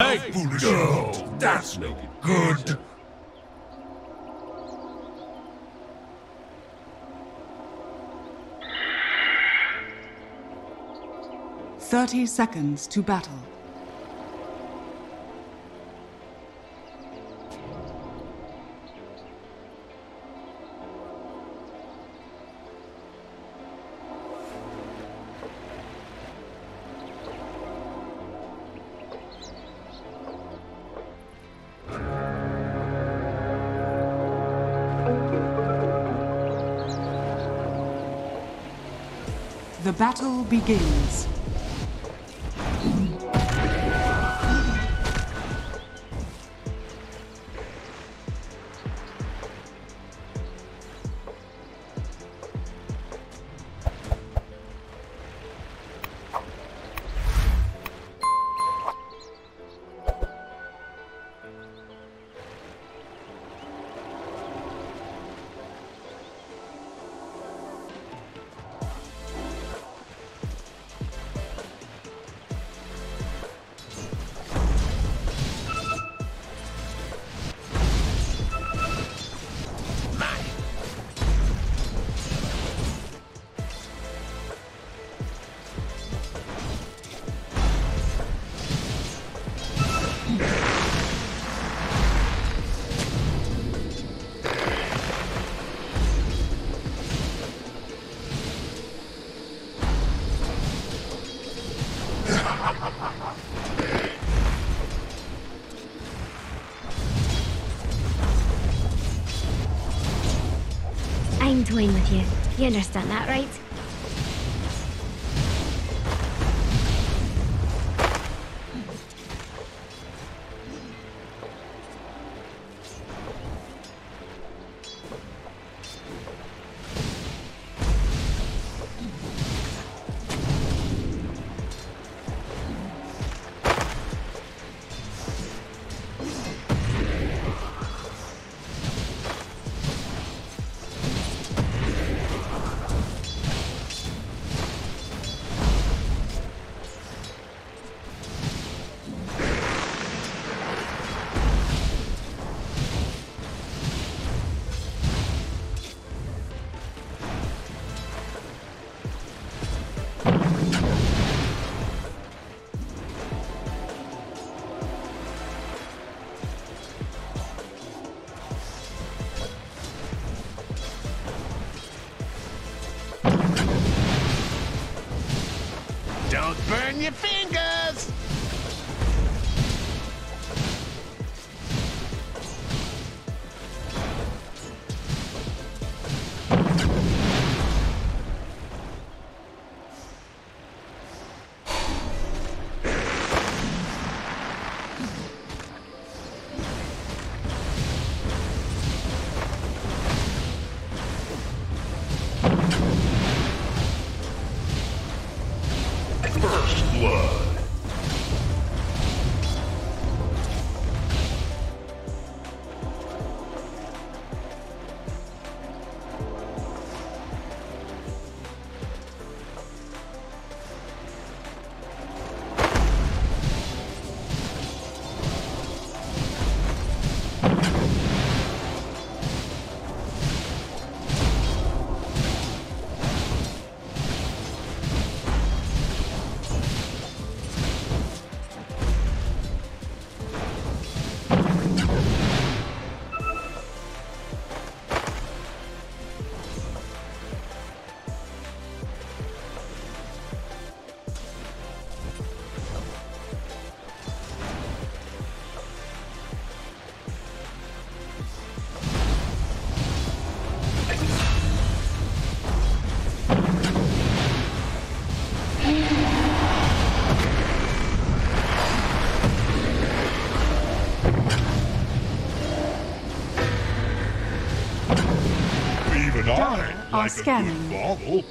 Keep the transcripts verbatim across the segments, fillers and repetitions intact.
Hey, foolish girl, that's no good. Thirty seconds to battle. The battle begins. I'm toying with you. You understand that, right? Don't burn your fingers! Are like scanning. A good bottle.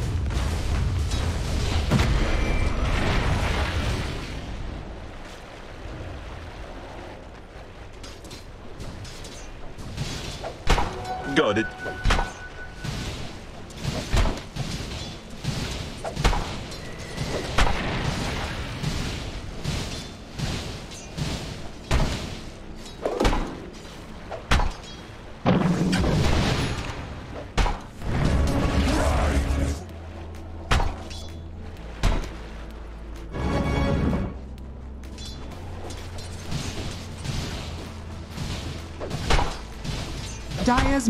Got it. Dire's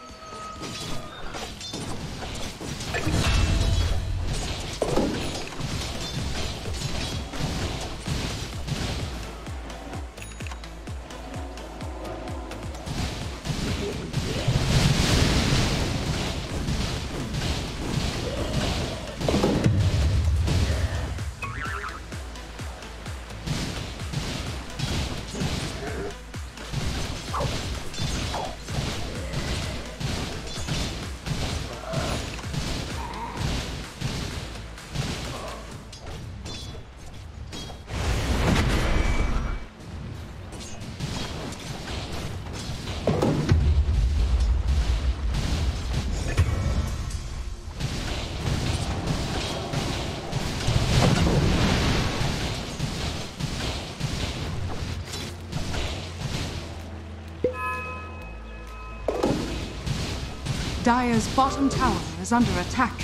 Dire's bottom tower is under attack.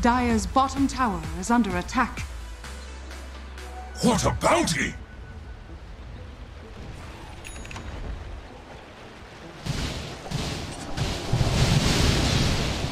Dire's bottom tower is under attack. What a bounty!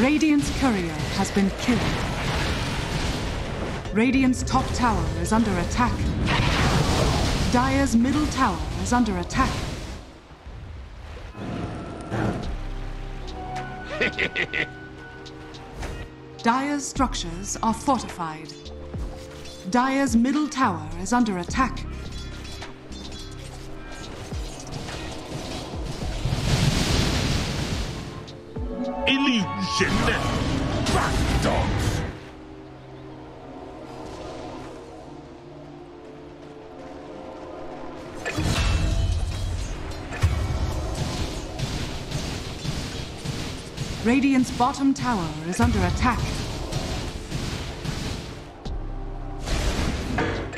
Radiant's courier has been killed. Radiant's top tower is under attack. Dire's middle tower is under attack. Dire's structures are fortified. Dire's middle tower is under attack. Illusion! Back dogs! Radiant's bottom tower is under attack.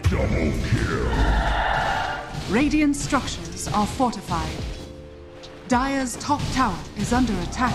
Double kill! Radiant's structures are fortified. Dire's top tower is under attack.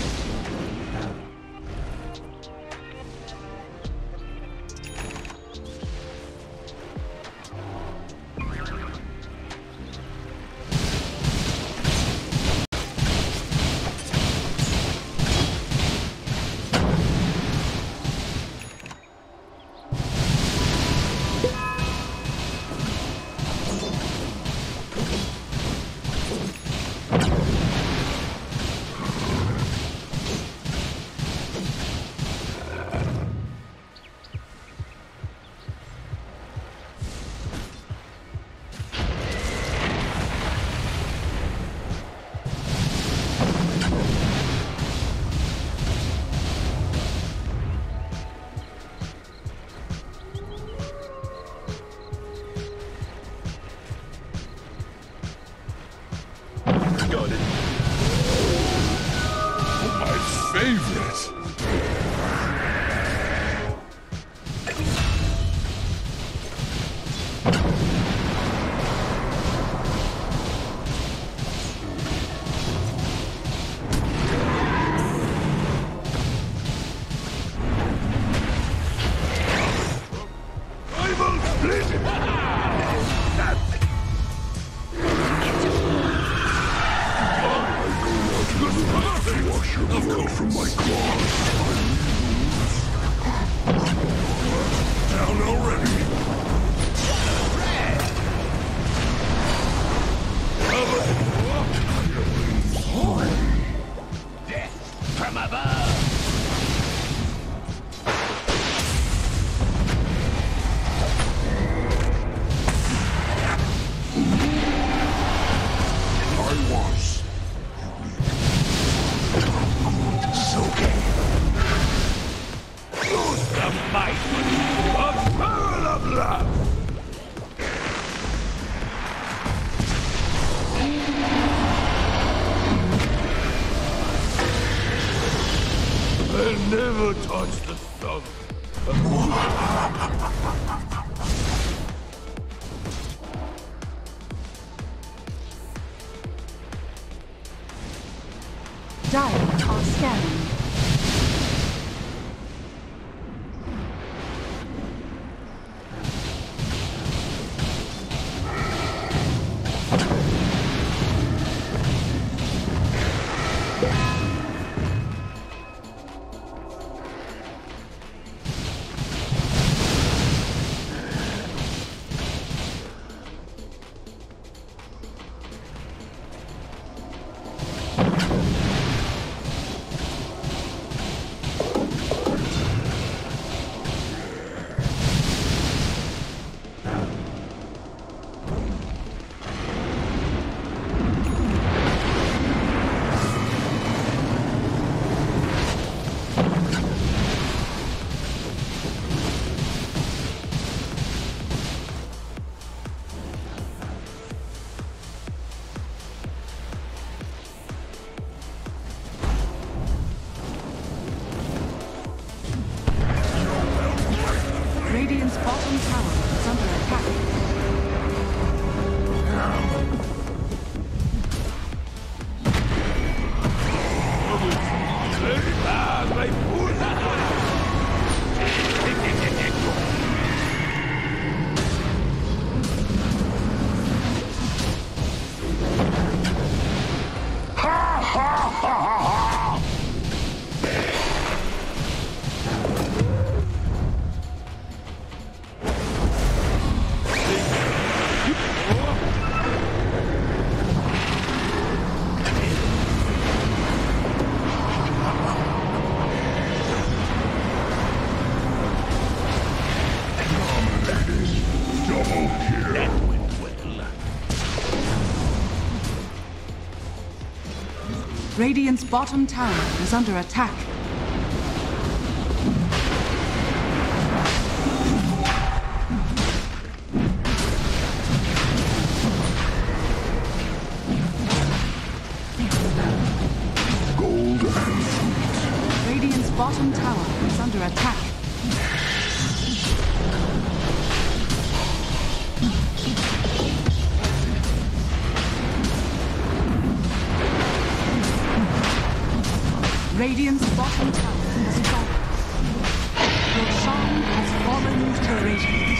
favorite. Never touch the stuff. Dire are scanning. Radiant's bottom tower is under attack. Gold and fruit. Radiant's bottom tower is under attack. Radiant's bottom tower is fallen. Your shrine has fallen to Radiant.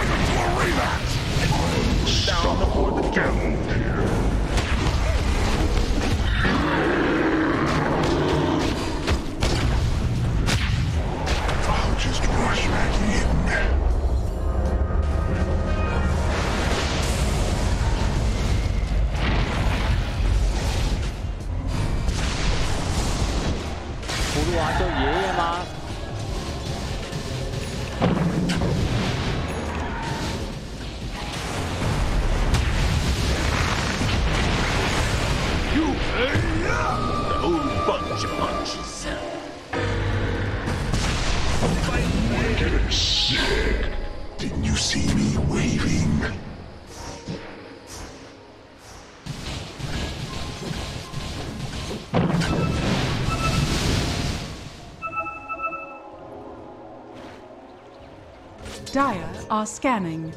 I 畫咗嘢啊嘛。You are a whole bunch of punches. You're sick. Didn't you see me waving? Dire are scanning.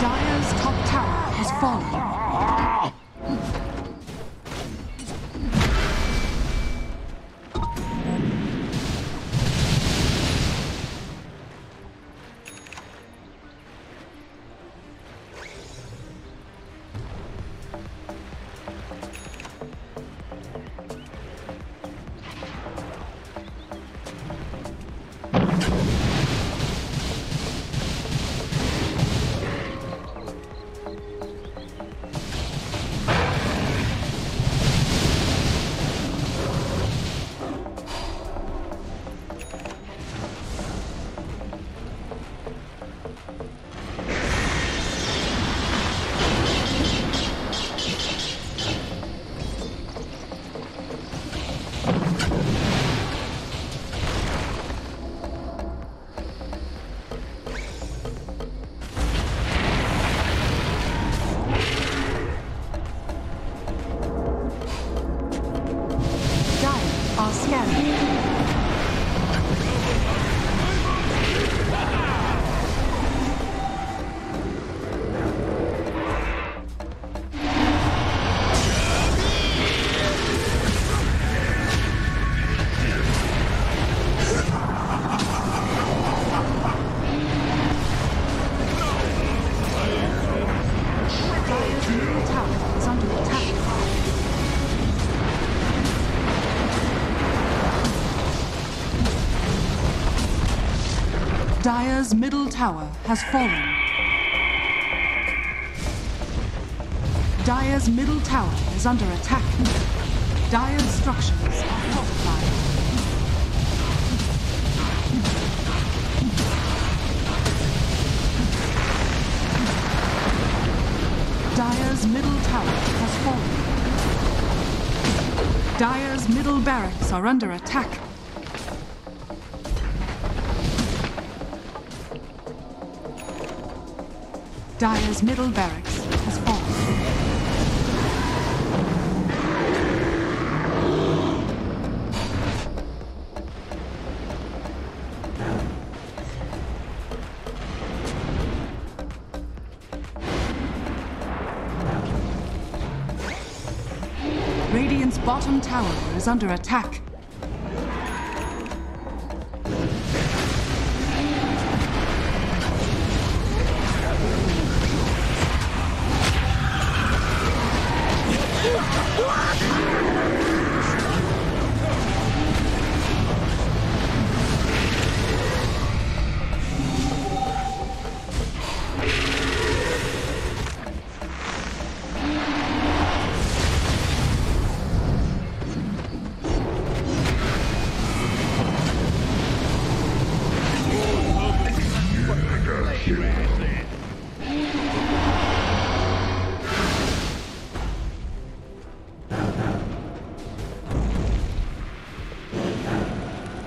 Dire's top tower has fallen. All set. Dire's middle tower has fallen. Dire's middle tower is under attack. Dire's structures are fortified. Dire's middle tower has fallen. Dire's middle barracks are under attack. Dire's middle barracks has fallen. Radiant's bottom tower is under attack.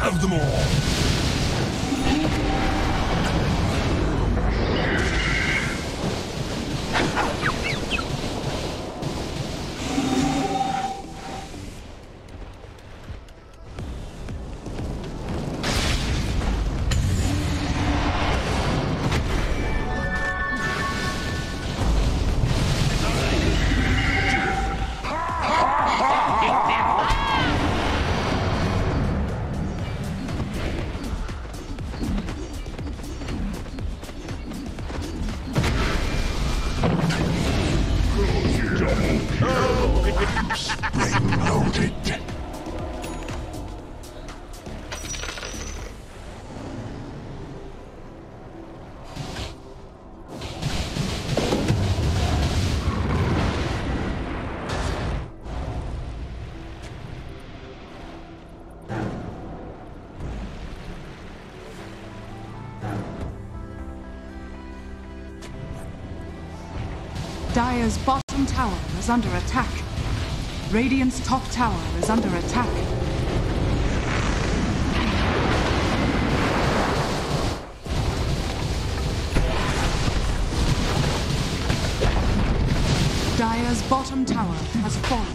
Have them all! Dire's bottom tower is under attack. Radiant's top tower is under attack. Dire's bottom tower has fallen.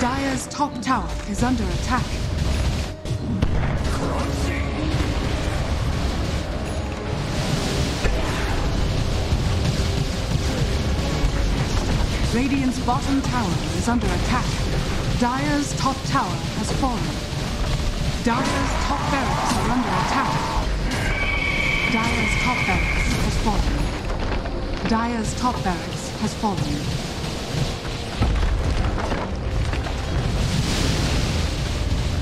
Dire's top tower is under attack. Radiant's bottom tower is under attack. Dire's top tower has fallen. Dire's top barracks are under attack. Dire's top barracks has fallen. Dire's top barracks has fallen.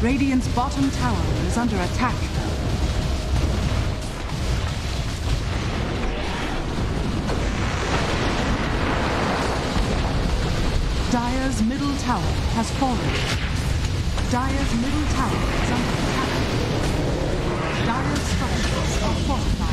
Radiant's bottom tower is under attack. Dire's middle tower has fallen. Dire's middle tower is under attack. Dire's structures are fortified.